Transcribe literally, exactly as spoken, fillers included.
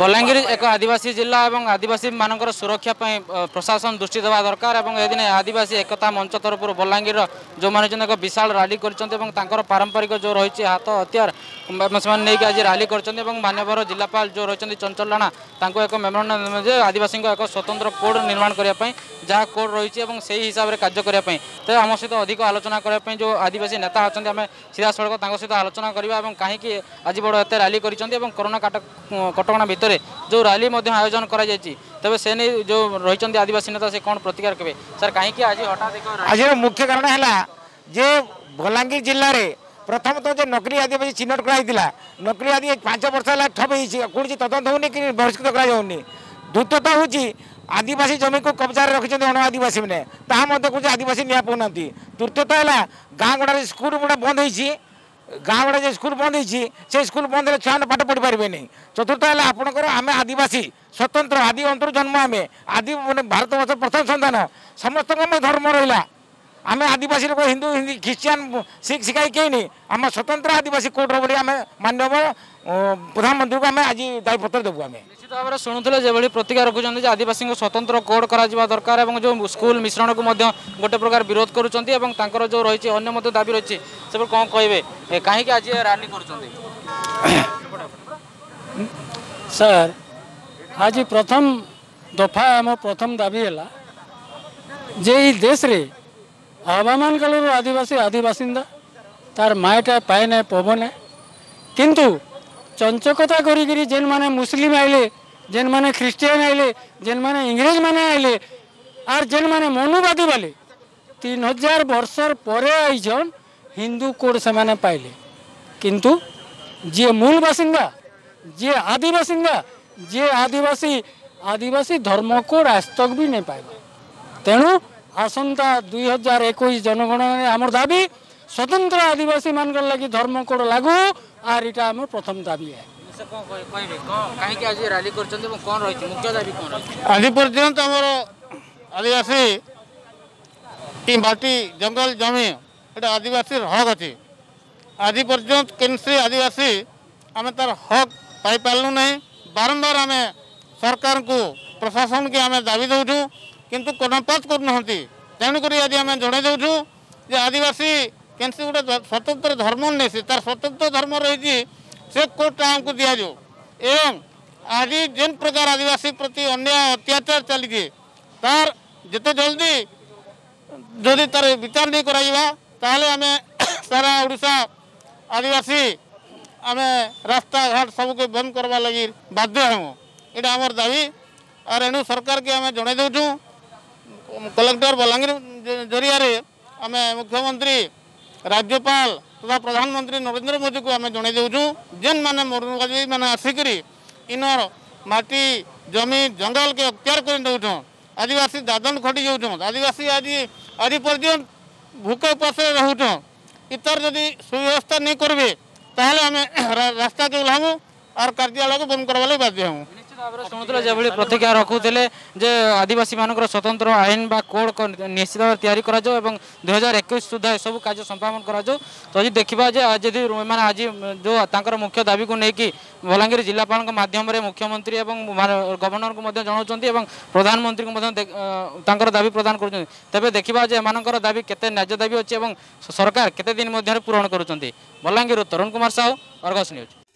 बलांगीर एक आदिवासी जिला एवं आदिवासी मानकर सुरक्षा प्रशासन दृष्टि देवा दरकार और यदि आदिवासी एकता मंच तरफ बलांगीर जो मैंने एक विशाल रैली कर पारंपरिक जो रही हाथ हथियार से आज रैली कर मानवर जिलापाल जो रही चंचल राणा एक मेमोरांडम जे आदिवासी एक स्वतंत्र कोड निर्माण करने जहाँ कोड रही है से हिसाब से कार्य करने तो आम सहित अधिक आलोचना करने जो आदिवासी नेता अच्छा आम सीधा सड़क सहित आलोचना करवा कहीं आज बड़ एत रैली करोना कटकणा भितर जो रैली आयोजन करा तबे से नहीं जो रही आदिवासी नेता से कौन प्रतिकार कबे सर कहीं आज हटात आज मुख्य कारण है बलांगीर जिले में प्रथम तो जो नकली आदिवासी चिन्हट कराई नकली आदि पांच वर्ष है ठप कौन तदंत होनी कि बहिष्कृत कर द्रुतता हूँ आदिवासी जमी को कब्जा रखी अण आदिवासी मैंने ताकि आदिवासी निया पाऊना द्रुतता है गाँव गुड़ा स्कूल गुड़ा बंद होती गाँव गुड़ा स्कूल बंद हो स्कूल बंद है छुआ पाठ पढ़ी पारे नहीं। चतुर्थ है आपंकर आम आदिवासी स्वतंत्र आदि अंतर जन्म आम आदि मैंने भारतवर्ष प्रथम संतान समस्त धर्म रहा आम आदिवासी लोग हिंदू हिंदी ख्रिश्चियन सिख सिखाई कहीं नहीं आम स्वतंत्र आदिवासी कोर्ट रोली आम मानव प्रधानमंत्री को आम आज दायीपत्र देवु आम निश्चित भाव में शुणुले जो प्रतिक्रिया रखुच्च आदिवासी स्वतंत्र कोड कर दरकार और जो स्कूल मिश्रण को गोटे प्रकार विरोध कर जो रही अगर दाबी रही से कौन कहे कहीं आज रैली कर आज प्रथम दफा आम प्रथम दाबी है जे देश रे आवामान काल आदिवासी आदिवासिंदा तार मायटा पाए ना पवन है किंतु चंचकता करी जेन माने मुस्लिम आइले जेन माने ख्रिस्टियन आइले जेन माने इंग्रेज माने आइले आर जेन माने मनुवादी वाले तीन हजार वर्षर परे आईजन हिंदू कोड से माने पाइले किंतु जे मूल बासिंदा जे आदिवासिंदा जे आदिवासी आदिवासी धर्म कोड आज तक भी नहीं पाइबा तेणु आसंता दुई हजार एक जनगणना आमर दाबी स्वतंत्र आदिवासी मान लगी धर्म कोड लागू आर इटा आम प्रथम दाबी है आज पर्यंत आमर आदिवासी की माटी जंगल जमी एटा आदिवासी हक अच्छे आज पर्यंत किसी आदिवासी आम तार हक पाई पारलु नहीं बारंबार आम सरकार को प्रशासन के आम दाबी दौचु किंतु कर्णपात करूना तेणुक आज आम जड़े दौचु जे आदिवासी कैसे गोटे स्वतंत्र धर्म नहीं तार स्वतंत्र धर्म रही से कोर्टा आमको दि जाऊ एवं आज जिन प्रकार आदिवासी प्रति अन्याय अत्याचार चली तार जिते जल्दी जदि तार विचार नहीं करें सारा ओडिशा आदिवासी आम रास्ता घाट सबको बंद करवा लगी बाध्य हूँ यहाँ आमर दाबी और एणु सरकार के आम जड़े दौचु कलेक्टर बलांगीर जरिया आम मुख्यमंत्री राज्यपाल तथा प्रधानमंत्री नरेंद्र मोदी को आम जन देचु जेन मैंने मनुवादी मैंने आसिक इनर माटी जमी जंगल के अख्तियार कर दौन आदिवासी दादन खटी जाऊन आदिवासी आज आज पर्यटन भूखे उपास रोचन इतर जदि सुव्यवस्था नहीं करेंगे ताहले आम रास्ता के ओह्लामु और कार्यालय को बंद करवा लगे बाध्य हूँ। शुणुले जो प्रतिक्रिया रखुले जे आदिवासी मानकर स्वतंत्र आईन बा कोड निश्चित भाव तैयारी करा जाओ एवं दुई हजार एक सुधा यह सब कार्य संपादन करा जाओ तो आज देखा जी मैंने आज जो तांकर मुख्य दाबी को लेकिन बलांगीर जिलापाल मध्यम मुख्यमंत्री एवं गवर्नर को जनावती प्रधानमंत्री को दाबी प्रदान कर तेज देखा एमकर दाबी के न्याय दाबी अच्छी और सरकार केते दिन मध्य पूरण करुँच। Balangir Tarun Kumar Sahu, Argus news.